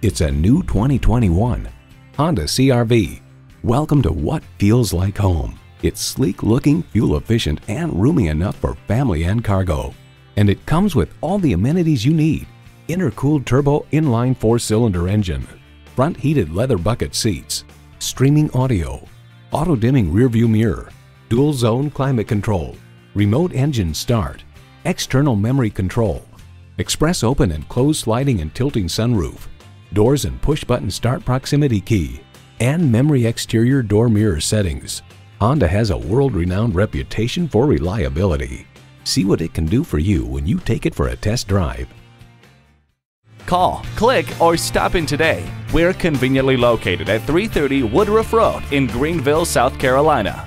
It's a new 2021 Honda CR-V. Welcome to what feels like home. It's sleek looking, fuel efficient, and roomy enough for family and cargo. And it comes with all the amenities you need. Intercooled turbo inline 4-cylinder engine, front heated leather bucket seats, streaming audio, auto dimming rearview mirror, dual zone climate control, remote engine start, external memory control, express open and close sliding and tilting sunroof, doors and push button start proximity key, and memory exterior door mirror settings. Honda has a world-renowned reputation for reliability. See what it can do for you when you take it for a test drive. Call, click, or stop in today. We're conveniently located at 330 Woodruff Road in Greenville, South Carolina.